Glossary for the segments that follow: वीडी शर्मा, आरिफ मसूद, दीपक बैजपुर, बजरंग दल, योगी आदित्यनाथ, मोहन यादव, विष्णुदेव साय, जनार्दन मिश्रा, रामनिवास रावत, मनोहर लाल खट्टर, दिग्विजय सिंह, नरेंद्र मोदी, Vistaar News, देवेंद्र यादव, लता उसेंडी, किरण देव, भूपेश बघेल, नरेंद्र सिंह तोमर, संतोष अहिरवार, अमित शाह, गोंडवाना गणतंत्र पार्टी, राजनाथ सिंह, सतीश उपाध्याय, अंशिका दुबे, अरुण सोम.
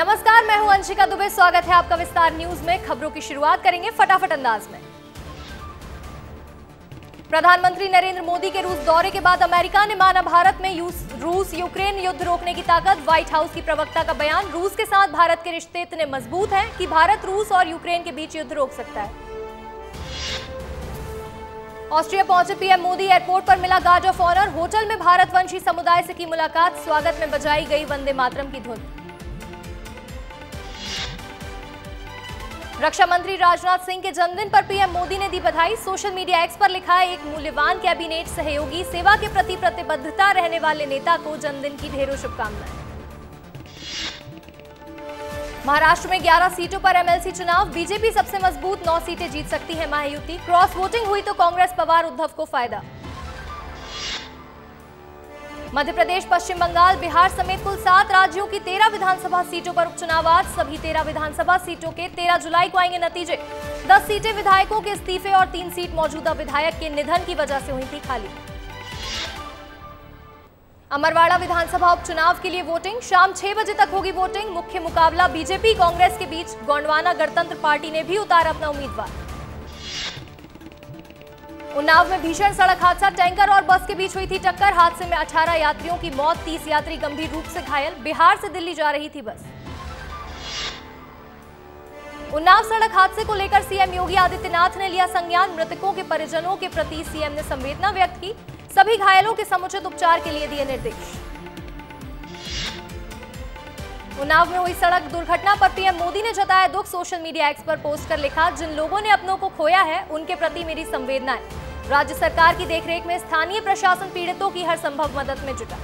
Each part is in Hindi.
नमस्कार, मैं हूं अंशिका दुबे। स्वागत है आपका विस्तार न्यूज में। खबरों की शुरुआत करेंगे फटाफट अंदाज में। प्रधानमंत्री नरेंद्र मोदी के रूस दौरे के बाद अमेरिका ने माना भारत में रूस यूक्रेन युद्ध रोकने की ताकत। व्हाइट हाउस की प्रवक्ता का बयान, रूस के साथ भारत के रिश्ते इतने मजबूत हैं कि भारत रूस और यूक्रेन के बीच युद्ध रोक सकता है। ऑस्ट्रिया पहुंचे पीएम मोदी, एयरपोर्ट पर मिला गार्ड ऑफ ऑनर। होटल में भारतवंशी समुदाय से की मुलाकात, स्वागत में बजाई गई वंदे मातरम की धुन। रक्षा मंत्री राजनाथ सिंह के जन्मदिन पर पीएम मोदी ने दी बधाई। सोशल मीडिया एक्स पर लिखा है, एक मूल्यवान कैबिनेट सहयोगी, सेवा के प्रति प्रतिबद्धता रहने वाले नेता को जन्मदिन की ढेरों शुभकामनाएं। महाराष्ट्र में 11 सीटों पर एमएलसी चुनाव, बीजेपी सबसे मजबूत, 9 सीटें जीत सकती है महायुति। क्रॉस वोटिंग हुई तो कांग्रेस पवार उद्धव को फायदा। मध्य प्रदेश, पश्चिम बंगाल, बिहार समेत कुल 7 राज्यों की 13 विधानसभा सीटों पर उपचुनाव आज। सभी 13 विधानसभा सीटों के 13 जुलाई को आएंगे नतीजे। 10 सीटें विधायकों के इस्तीफे और 3 सीट मौजूदा विधायक के निधन की वजह से हुई थी खाली। अमरवाड़ा विधानसभा उपचुनाव के लिए वोटिंग, शाम 6 बजे तक होगी वोटिंग। मुख्य मुकाबला बीजेपी कांग्रेस के बीच। गोंडवाना गणतंत्र पार्टी ने भी उतारा अपना उम्मीदवार। उन्नाव में भीषण सड़क हादसा, टैंकर और बस के बीच हुई थी टक्कर। हादसे में 18 यात्रियों की मौत, 30 यात्री गंभीर रूप से घायल। बिहार से दिल्ली जा रही थी बस। उन्नाव सड़क हादसे को लेकर सीएम योगी आदित्यनाथ ने लिया संज्ञान। मृतकों के परिजनों के प्रति सीएम ने संवेदना व्यक्त की। सभी घायलों के समुचित उपचार के लिए दिए निर्देश। उन्नाव में हुई सड़क दुर्घटना पर पीएम मोदी ने जताया दुख। सोशल मीडिया एक्स पर पोस्ट कर लिखा, जिन लोगों ने अपनों को खोया है उनके प्रति मेरी संवेदनाएं। राज्य सरकार की देखरेख में स्थानीय प्रशासन पीड़ितों की हर संभव मदद में जुटा।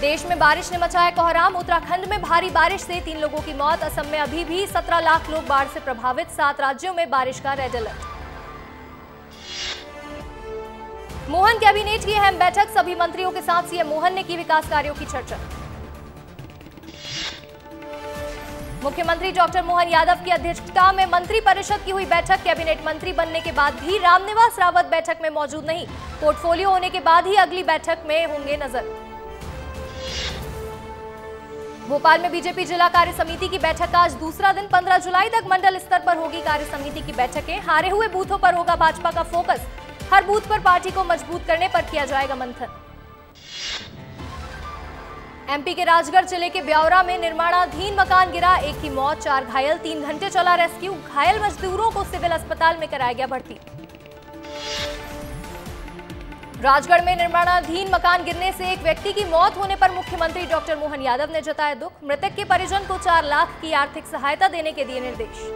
देश में बारिश ने मचाया कोहराम, उत्तराखंड में भारी बारिश से 3 लोगों की मौत। असम में अभी भी 17 लाख लोग बाढ़ से प्रभावित। 7 राज्यों में बारिश का रेड अलर्ट। मोहन कैबिनेट की अहम बैठक, सभी मंत्रियों के साथ सीएम मोहन ने की विकास कार्यों की चर्चा। मुख्यमंत्री डॉक्टर मोहन यादव की अध्यक्षता में मंत्री परिषद की हुई बैठक। कैबिनेट मंत्री बनने के बाद भी रामनिवास रावत बैठक में मौजूद नहीं, पोर्टफोलियो होने के बाद ही अगली बैठक में होंगे नजर। भोपाल में बीजेपी जिला कार्य समिति की बैठक आज दूसरा दिन। 15 जुलाई तक मंडल स्तर पर होगी कार्य समिति की बैठकें। हारे हुए बूथों पर होगा भाजपा का फोकस। हर बूथ पर पार्टी को मजबूत करने पर किया जाएगा मंथन। एमपी के राजगढ़ जिले के ब्यावरा में निर्माणाधीन मकान गिरा, 1 की मौत, 4 घायल। 3 घंटे चला रेस्क्यू, घायल मजदूरों को सिविल अस्पताल में कराया गया भर्ती। राजगढ़ में निर्माणाधीन मकान गिरने से 1 व्यक्ति की मौत होने पर मुख्यमंत्री डॉक्टर मोहन यादव ने जताया दुख। मृतक के परिजन को 4 लाख की आर्थिक सहायता देने के दिए निर्देश।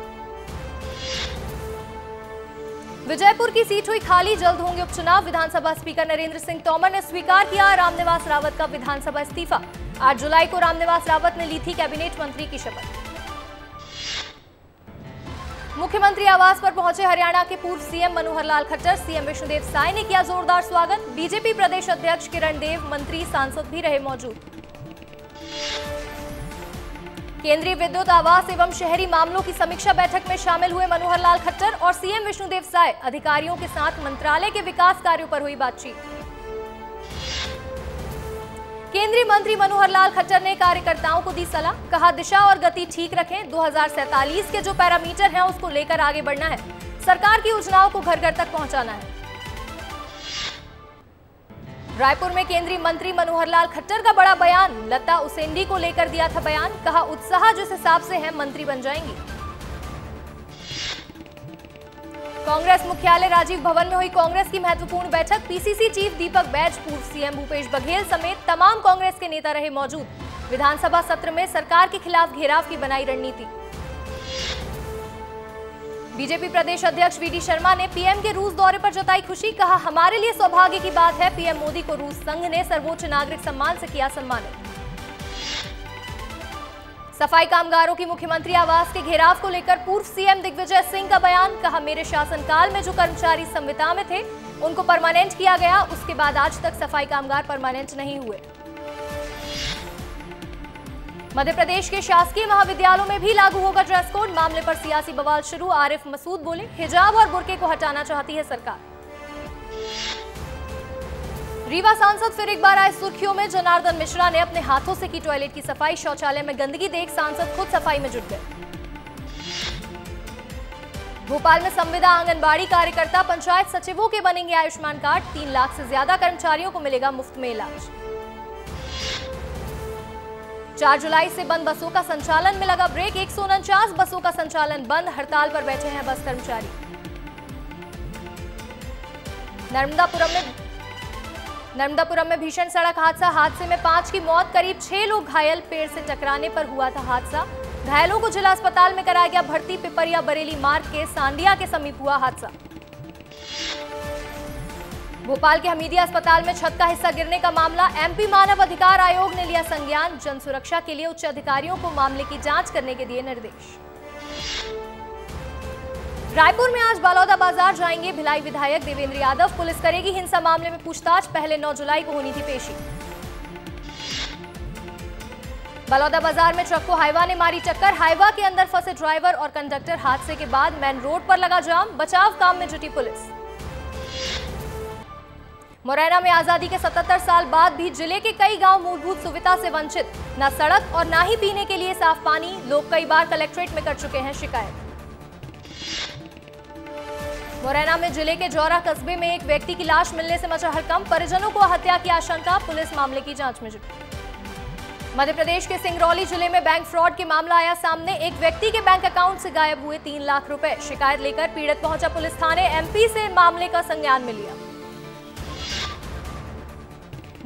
विजयपुर की सीट हुई खाली, जल्द होंगे उपचुनाव। विधानसभा स्पीकर नरेंद्र सिंह तोमर ने स्वीकार किया रामनिवास रावत का विधानसभा इस्तीफा। 8 जुलाई को रामनिवास रावत ने ली थी कैबिनेट मंत्री की शपथ। मुख्यमंत्री आवास पर पहुंचे हरियाणा के पूर्व सीएम मनोहर लाल खट्टर। सीएम विष्णुदेव साय ने किया जोरदार स्वागत। बीजेपी प्रदेश अध्यक्ष किरण देव, मंत्री सांसद भी रहे मौजूद। केंद्रीय विद्युत आवास एवं शहरी मामलों की समीक्षा बैठक में शामिल हुए मनोहर लाल खट्टर और सीएम विष्णुदेव साय। अधिकारियों के साथ मंत्रालय के विकास कार्यों पर हुई बातचीत। केंद्रीय मंत्री मनोहर लाल खट्टर ने कार्यकर्ताओं को दी सलाह, कहा दिशा और गति ठीक रखें। 2047 के जो पैरामीटर हैं उसको लेकर आगे बढ़ना है। सरकार की योजनाओं को घर घर तक पहुँचाना है। रायपुर में केंद्रीय मंत्री मनोहर लाल खट्टर का बड़ा बयान, लता उसेंडी को लेकर दिया था बयान, कहा उत्साह जिस हिसाब से है मंत्री बन जाएंगी। कांग्रेस मुख्यालय राजीव भवन में हुई कांग्रेस की महत्वपूर्ण बैठक। PCC chief दीपक बैजपुर, CM भूपेश बघेल समेत तमाम कांग्रेस के नेता रहे मौजूद। विधानसभा सत्र में सरकार के खिलाफ घेराव की बनाई रणनीति। बीजेपी प्रदेश अध्यक्ष वीडी शर्मा ने पीएम के रूस दौरे पर जताई खुशी, कहा हमारे लिए सौभाग्य की बात है। पीएम मोदी को रूस संघ ने सर्वोच्च नागरिक सम्मान से किया सम्मानित। सफाई कामगारों की मुख्यमंत्री आवास के घेराव को लेकर पूर्व सीएम दिग्विजय सिंह का बयान, कहा मेरे शासनकाल में जो कर्मचारी संविदा में थे उनको परमानेंट किया गया, उसके बाद आज तक सफाई कामगार परमानेंट नहीं हुए। मध्य प्रदेश के शासकीय महाविद्यालयों में भी लागू होगा ड्रेस कोड, मामले पर सियासी बवाल शुरू। आरिफ मसूद बोले, हिजाब और बुर्के को हटाना चाहती है सरकार। रीवा सांसद फिर एक बार आए सुर्खियों में। जनार्दन मिश्रा ने अपने हाथों से की टॉयलेट की सफाई, शौचालय में गंदगी देख सांसद खुद सफाई में जुट गए। भोपाल में संविदा आंगनबाड़ी कार्यकर्ता पंचायत सचिवों के बनेंगे आयुष्मान कार्ड, 3 लाख से ज्यादा कर्मचारियों को मिलेगा मुफ्त में इलाज। 4 जुलाई से बंद बसों का संचालन में लगा ब्रेक, 149 बसों का संचालन बंद, हड़ताल पर बैठे हैं बस कर्मचारी। नर्मदापुरम में भीषण सड़क हादसा, हादसे में 5 की मौत, करीब 6 लोग घायल, पेड़ से टकराने पर हुआ था हादसा। घायलों को जिला अस्पताल में कराया गया भर्ती। पिपरिया बरेली मार्ग के सांडिया के समीप हुआ हादसा। भोपाल के हमीदिया अस्पताल में छत का हिस्सा गिरने का मामला, एमपी मानव अधिकार आयोग ने लिया संज्ञान। जन सुरक्षा के लिए उच्च अधिकारियों को मामले की जांच करने के दिए निर्देश। रायपुर में आज बलौदा बाजार जाएंगे भिलाई विधायक देवेंद्र यादव, पुलिस करेगी हिंसा मामले में पूछताछ, पहले 9 जुलाई को होनी थी पेशी। बलौदा बाजार में ट्रक को हाईवा ने मारी टक्कर, हाईवा के अंदर फंसे ड्राइवर और कंडक्टर, हादसे के बाद मेन रोड पर लगा जाम, बचाव काम में जुटी पुलिस। मुरैना में आजादी के 77 साल बाद भी जिले के कई गांव मूलभूत सुविधा से वंचित, न सड़क और न ही पीने के लिए साफ पानी, लोग कई बार कलेक्ट्रेट में कर चुके हैं शिकायत। मुरैना में जिले के जौरा कस्बे में एक व्यक्ति की लाश मिलने से मचा हड़कंप, परिजनों को हत्या की आशंका, पुलिस मामले की जांच में जुटी। मध्य प्रदेश के सिंगरौली जिले में बैंक फ्रॉड के मामला आया सामने, एक व्यक्ति के बैंक अकाउंट से गायब हुए 3 लाख रुपए, शिकायत लेकर पीड़ित पहुंचा पुलिस थाने, एमपी से मामले का संज्ञान में लिया।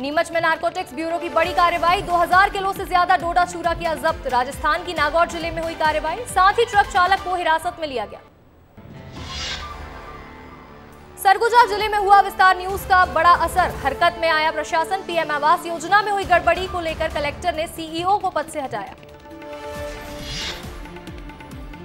नीमच में नारकोटिक्स ब्यूरो की बड़ी कार्रवाई, 2000 किलो से ज्यादा डोडा चूरा किया जब्त, राजस्थान की नागौर जिले में हुई कार्रवाई, साथ ही ट्रक चालक को हिरासत में लिया गया। सरगुजा जिले में हुआ विस्तार न्यूज का बड़ा असर, हरकत में आया प्रशासन, पीएम आवास योजना में हुई गड़बड़ी को लेकर कलेक्टर ने सीईओ को पद से हटाया।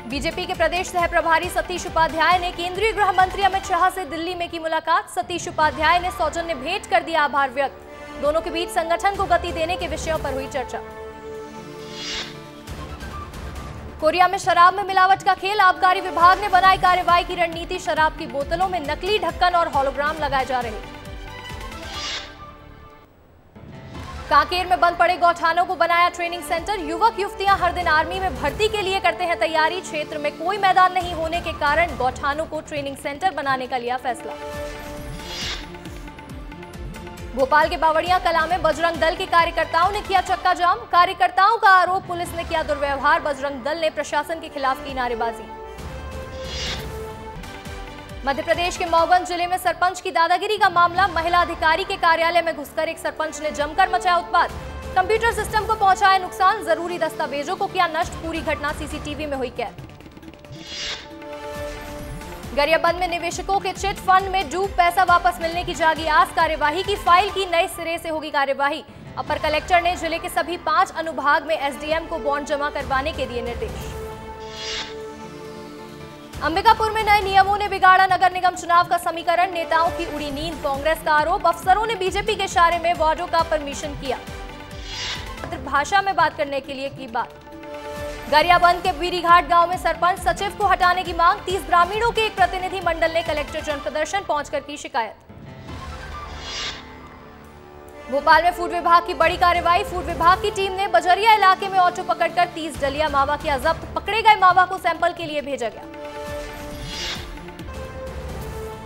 बीजेपी के प्रदेश सह प्रभारी सतीश उपाध्याय ने केंद्रीय गृह मंत्री अमित शाह से दिल्ली में की मुलाकात, सतीश उपाध्याय ने सौजन्य भेंट कर दिया आभार व्यक्त, दोनों के बीच संगठन को गति देने के विषयों पर हुई चर्चा। कोरिया में शराब में मिलावट का खेल, आबकारी विभाग ने बनाई कार्रवाई की रणनीति, शराब की बोतलों में नकली ढक्कन और हॉलोग्राम लगाए जा रहे। कांकेर में बंद पड़े गौठानों को बनाया ट्रेनिंग सेंटर, युवक युवतियां हर दिन आर्मी में भर्ती के लिए करते हैं तैयारी, क्षेत्र में कोई मैदान नहीं होने के कारण गौठानों को ट्रेनिंग सेंटर बनाने का लिया फैसला। भोपाल के बावड़िया कला में बजरंग दल के कार्यकर्ताओं ने किया चक्का जाम, कार्यकर्ताओं का आरोप पुलिस ने किया दुर्व्यवहार, बजरंग दल ने प्रशासन के खिलाफ की नारेबाजी। मध्य प्रदेश के मऊगंज जिले में सरपंच की दादागिरी का मामला, महिला अधिकारी के कार्यालय में घुसकर एक सरपंच ने जमकर मचाया उत्पात, कंप्यूटर सिस्टम को पहुंचाया नुकसान, जरूरी दस्तावेजों को किया नष्ट, पूरी घटना सीसीटीवी में हुई कैद। गरियाबंद में निवेशकों के चिट फंड में डूब पैसा वापस मिलने की जागी आस, कार्यवाही की फाइल की नए सिरे से होगी कार्यवाही, अपर कलेक्टर ने जिले के सभी 5 अनुभाग में एसडीएम को बॉन्ड जमा करवाने के दिए निर्देश। अंबिकापुर में नए नियमों ने बिगाड़ा नगर निगम चुनाव का समीकरण, नेताओं की उड़ी नींद, कांग्रेस का आरोप, अफसरों ने बीजेपी के इशारे में वार्डों का परमिशन किया, भाषा में बात करने के लिए की बात। गरियाबंद के बीरीघाट गांव में सरपंच सचिव को हटाने की मांग, 30 ग्रामीणों के एक प्रतिनिधि मंडल ने कलेक्टर जन प्रदर्शन पहुंचकर की शिकायत। भोपाल में फूड विभाग की बड़ी कार्रवाई, फूड विभाग की टीम ने बजरिया इलाके में ऑटो पकड़कर 30 डलिया मावा किया जब्त, पकड़े गए मावा को सैंपल के लिए भेजा गया।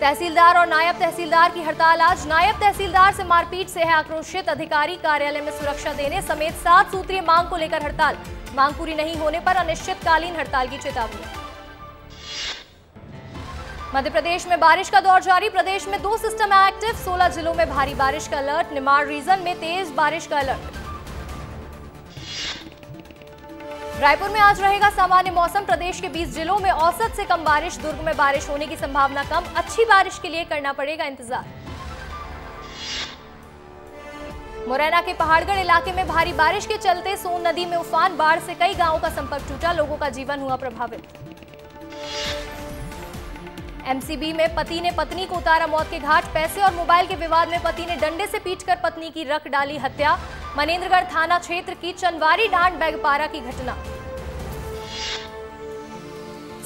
तहसीलदार और नायब तहसीलदार की हड़ताल आज, नायब तहसीलदार से मारपीट से है आक्रोशित अधिकारी, कार्यालय में सुरक्षा देने समेत 7 सूत्रीय मांग को लेकर हड़ताल, मांग पूरी नहीं होने पर अनिश्चितकालीन हड़ताल की चेतावनी। मध्य प्रदेश में बारिश का दौर जारी, प्रदेश में 2 सिस्टम एक्टिव, 16 जिलों में भारी बारिश का अलर्ट, निमाड़ रीजन में तेज बारिश का अलर्ट। रायपुर में आज रहेगा सामान्य मौसम, प्रदेश के 20 जिलों में औसत से कम बारिश, दुर्ग में बारिश होने की संभावना कम, अच्छी बारिश के लिए करना पड़ेगा इंतजार। मुरैना के पहाड़गढ़ इलाके में भारी बारिश के चलते सोन नदी में उफान, बाढ़ से कई गांवों का संपर्क टूटा, लोगों का जीवन हुआ प्रभावित। एमसीबी में पति ने पत्नी को उतारा मौत के घाट, पैसे और मोबाइल के विवाद में पति ने डंडे से पीटकर पत्नी की रख डाली हत्या, मनेन्द्रगढ़ थाना क्षेत्र की चंदवारी डांड बैगपारा की घटना।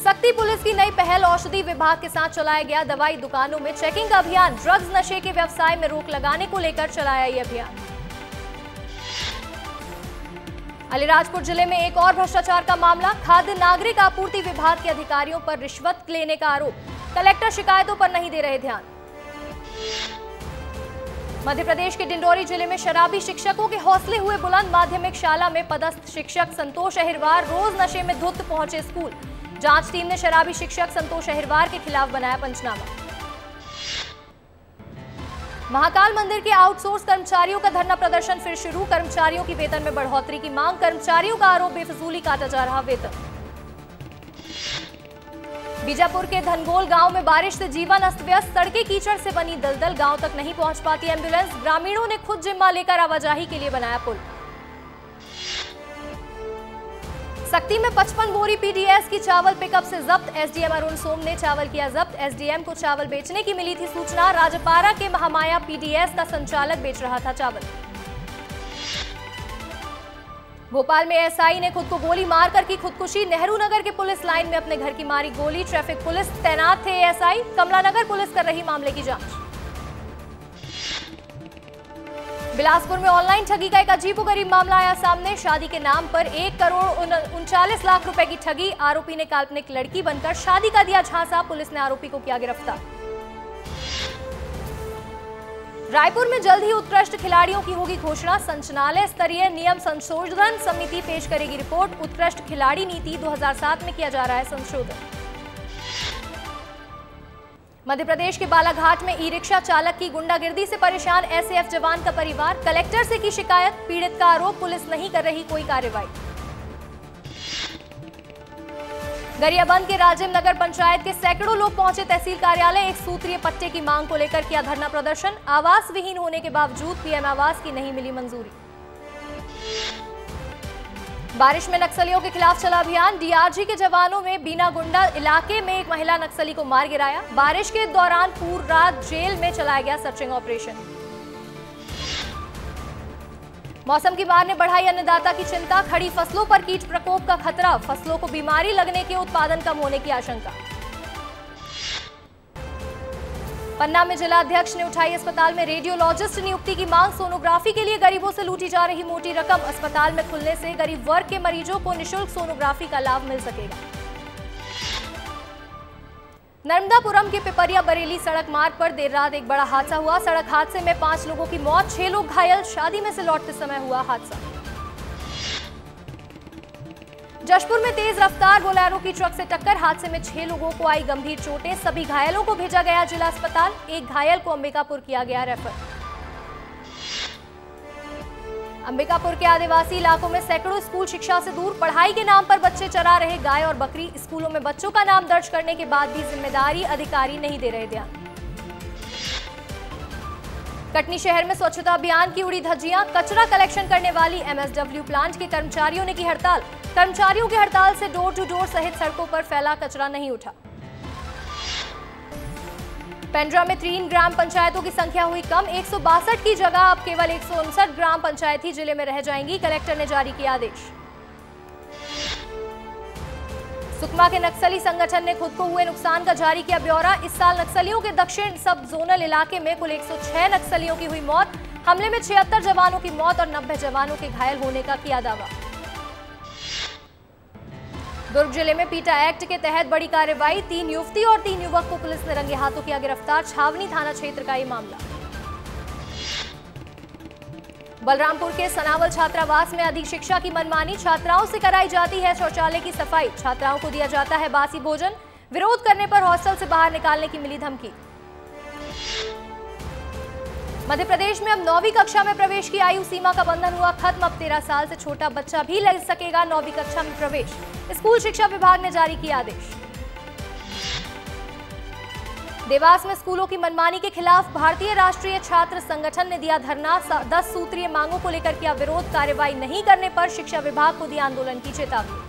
सख्ती पुलिस की नई पहल, औषधि विभाग के साथ चलाया गया दवाई दुकानों में चेकिंग अभियान। ड्रग्स नशे के व्यवसाय में रोक लगाने को लेकर चलाया ये अभियान। अलीराजपुर जिले में एक और भ्रष्टाचार का मामला, खाद्य नागरिक आपूर्ति विभाग के अधिकारियों पर रिश्वत लेने का आरोप, कलेक्टर शिकायतों पर नहीं दे रहे ध्यान। मध्य प्रदेश के डिंडोरी जिले में शराबी शिक्षकों के हौसले हुए बुलंद, माध्यमिक शाला में पदस्थ शिक्षक संतोष अहिरवार रोज नशे में धुत पहुंचे स्कूल। जांच टीम ने शराबी शिक्षक संतोष अहिरवार के खिलाफ बनाया पंचनामा। महाकाल मंदिर के आउटसोर्स कर्मचारियों का धरना प्रदर्शन फिर शुरू, कर्मचारियों की वेतन में बढ़ोतरी की मांग, कर्मचारियों का आरोप बेफिजूली काटा जा रहा वेतन। बीजापुर के धनगोल गांव में बारिश से जीवन अस्त व्यस्त, सड़कें कीचड़ से बनी दलदल, गांव तक नहीं पहुंच पाती एम्बुलेंस, ग्रामीणों ने खुद जिम्मा लेकर आवाजाही के लिए बनाया पुल। सख्ती में 55 बोरी पीडीएस की चावल पिकअप से जब्त, एसडीएम अरुण सोम ने चावल किया जब्त। एसडीएम को चावल बेचने की मिली थी सूचना, राजपारा के महामाया पीडीएस का संचालक बेच रहा था चावल। भोपाल में एसआई ने खुद को गोली मारकर की खुदकुशी, नेहरू नगर के पुलिस लाइन में अपने घर की मारी गोली, ट्रैफिक पुलिस तैनात थे एएसआई, कमलानगर पुलिस कर रही मामले की जाँच। बिलासपुर में ऑनलाइन ठगी का एक अजीबोगरीब मामला आया सामने, शादी के नाम पर 1 करोड़ 39 लाख रुपए की ठगी, आरोपी ने काल्पनिक लड़की बनकर शादी का दिया झांसा, पुलिस ने आरोपी को किया गिरफ्तार। रायपुर में जल्द ही उत्कृष्ट खिलाड़ियों की होगी घोषणा, संचालनालय स्तरीय नियम संशोधन समिति पेश करेगी रिपोर्ट, उत्कृष्ट खिलाड़ी नीति 2007 में किया जा रहा है संशोधन। मध्य प्रदेश के बालाघाट में ई रिक्शा चालक की गुंडागिर्दी से परेशान एसएएफ जवान का परिवार, कलेक्टर से की शिकायत, पीड़ित का आरोप पुलिस नहीं कर रही कोई कार्रवाई। गरियाबंद के राजिम नगर पंचायत के सैकड़ों लोग पहुंचे तहसील कार्यालय, एक सूत्रीय पट्टे की मांग को लेकर किया धरना प्रदर्शन, आवास विहीन होने के बावजूद पीएम आवास की नहीं मिली मंजूरी। बारिश में नक्सलियों के खिलाफ चला अभियान, डीआरजी के जवानों में बीना गुंडा इलाके में एक महिला नक्सली को मार गिराया, बारिश के दौरान पूरी रात जेल में चलाया गया सर्चिंग ऑपरेशन। मौसम की मार ने बढ़ाई अन्नदाता की चिंता, खड़ी फसलों पर कीट प्रकोप का खतरा, फसलों को बीमारी लगने के, उत्पादन कम होने की आशंका। पन्ना में जिलाध्यक्ष ने उठाई अस्पताल में रेडियोलॉजिस्ट नियुक्ति की मांग, सोनोग्राफी के लिए गरीबों से लूटी जा रही मोटी रकम, अस्पताल में खुलने से गरीब वर्ग के मरीजों को निशुल्क सोनोग्राफी का लाभ मिल सकेगा। नर्मदापुरम के पिपरिया बरेली सड़क मार्ग पर देर रात एक बड़ा हादसा हुआ, सड़क हादसे में 5 लोगों की मौत, 6 लोग घायल, शादी में से लौटते समय हुआ हादसा। जशपुर में तेज रफ्तार बोलेरो की ट्रक से टक्कर, हादसे में 6 लोगों को आई गंभीर चोटें, सभी घायलों को भेजा गया जिला अस्पताल, एक घायल को अंबिकापुर किया गया रेफर। अंबिकापुर के आदिवासी इलाकों में सैकड़ों स्कूल शिक्षा से दूर, पढ़ाई के नाम पर बच्चे चरा रहे गाय और बकरी, स्कूलों में बच्चों का नाम दर्ज करने के बाद भी जिम्मेदारी अधिकारी नहीं दे रहे ध्यान। कटनी शहर में स्वच्छता अभियान की उड़ी धज्जियां, कचरा कलेक्शन करने वाली एमएसडब्ल्यू प्लांट के कर्मचारियों ने की हड़ताल, कर्मचारियों की हड़ताल से डोर टू डोर सहित सड़कों पर फैला कचरा नहीं उठा। पेंड्रा में 3 ग्राम पंचायतों की संख्या हुई कम, 162 की जगह अब केवल 159 ग्राम पंचायत ही जिले में रह जाएंगी, कलेक्टर ने जारी किया आदेश। सुकमा के नक्सली संगठन ने खुद को हुए नुकसान का जारी किया ब्यौरा, इस साल नक्सलियों के दक्षिण सब जोनल इलाके में कुल 106 नक्सलियों की हुई मौत, हमले में 76 जवानों की मौत और 90 जवानों के घायल होने का किया दावा। दुर्ग जिले में पीटा एक्ट के तहत बड़ी कार्रवाई, 3 युवती और 3 युवक को पुलिस ने रंगे हाथों किया गिरफ्तार, छावनी थाना क्षेत्र का ये मामला। बलरामपुर के सनावल छात्रावास में अधिक शिक्षा की मनमानी, छात्राओं से कराई जाती है शौचालय की सफाई, छात्राओं को दिया जाता है बासी भोजन, विरोध करने पर हॉस्टल से बाहर निकालने की मिली धमकी। मध्य प्रदेश में अब 9वीं कक्षा में प्रवेश की आयु सीमा का बंधन हुआ खत्म, अब 13 साल से छोटा बच्चा भी ले सकेगा 9वीं कक्षा में प्रवेश, स्कूल शिक्षा विभाग ने जारी किया आदेश। देवास में स्कूलों की मनमानी के खिलाफ भारतीय राष्ट्रीय छात्र संगठन ने दिया धरना, 10 सूत्रीय मांगों को लेकर किया विरोध, कार्रवाई नहीं करने पर शिक्षा विभाग को दी आंदोलन की चेतावनी।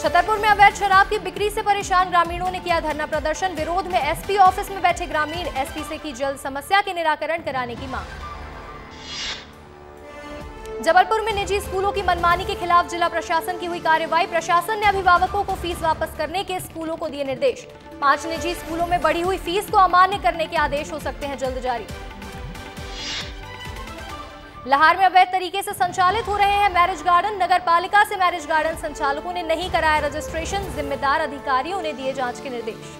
छतरपुर में अवैध शराब की बिक्री से परेशान ग्रामीणों ने किया धरना प्रदर्शन, विरोध में एसपी ऑफिस में बैठे ग्रामीण, एसपी से की जल्द समस्या के निराकरण कराने की मांग। जबलपुर में निजी स्कूलों की मनमानी के खिलाफ जिला प्रशासन की हुई कार्रवाई। प्रशासन ने अभिभावकों को फीस वापस करने के स्कूलों को दिए निर्देश। 5 निजी स्कूलों में बढ़ी हुई फीस को अमान्य करने के आदेश हो सकते हैं जल्द जारी। लाहौर में अवैध तरीके से संचालित हो रहे हैं मैरिज गार्डन। नगर पालिका से मैरिज गार्डन संचालकों ने नहीं कराया रजिस्ट्रेशन, जिम्मेदार अधिकारियों ने दिए जांच के निर्देश।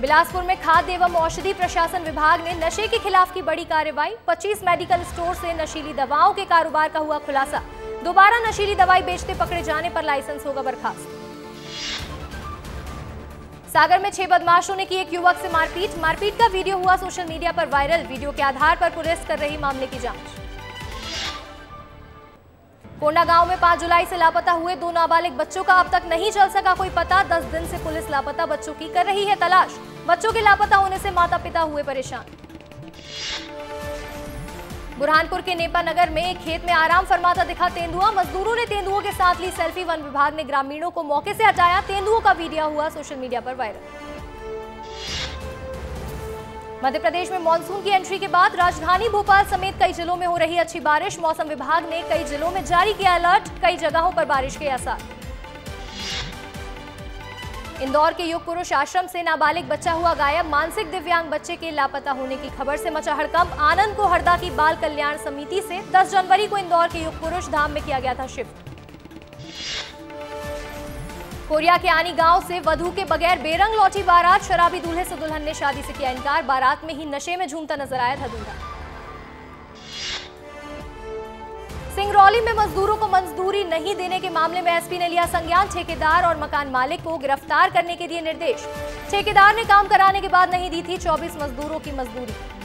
बिलासपुर में खाद्य एवं औषधि प्रशासन विभाग ने नशे के खिलाफ की बड़ी कार्रवाई। 25 मेडिकल स्टोर से नशीली दवाओं के कारोबार का हुआ खुलासा। दोबारा नशीली दवाई बेचते पकड़े जाने पर लाइसेंस होगा बर्खास्त। सागर में 6 बदमाशों ने की एक युवक से मारपीट का वीडियो हुआ सोशल मीडिया पर वायरल। वीडियो के आधार पर पुलिस कर रही मामले की जाँच। कोंडा गांव में 5 जुलाई से लापता हुए 2 नाबालिग बच्चों का अब तक नहीं चल सका कोई पता। 10 दिन से पुलिस लापता बच्चों की कर रही है तलाश। बच्चों के लापता होने से माता पिता हुए परेशान। बुरहानपुर के नेपा नगर में एक खेत में आराम फरमाता दिखा तेंदुआ। मजदूरों ने तेंदुओं के साथ ली सेल्फी। वन विभाग ने ग्रामीणों को मौके से हटाया। तेंदुओं का वीडियो हुआ सोशल मीडिया पर वायरल। मध्य प्रदेश में मॉनसून की एंट्री के बाद राजधानी भोपाल समेत कई जिलों में हो रही अच्छी बारिश। मौसम विभाग ने कई जिलों में जारी किया अलर्ट। कई जगहों पर बारिश के आसार। इंदौर के योग पुरुष आश्रम से नाबालिग बच्चा हुआ गायब। मानसिक दिव्यांग बच्चे के लापता होने की खबर से मचा हड़कंप। आनंद को हरदा की बाल कल्याण समिति से 10 जनवरी को इंदौर के योग पुरुष धाम में किया गया था शिफ्ट। कोरिया के आनी गांव से वधू के बगैर बेरंग लौटी बारात। शराबी दूल्हे से दुल्हन ने शादी से किया इनकार। बारात में ही नशे में झूमता नजर आया था दूल्हा। सिंगरौली में मजदूरों को मजदूरी नहीं देने के मामले में एसपी ने लिया संज्ञान। ठेकेदार और मकान मालिक को गिरफ्तार करने के दिए निर्देश। ठेकेदार ने काम कराने के बाद नहीं दी थी 24 मजदूरों की मजदूरी।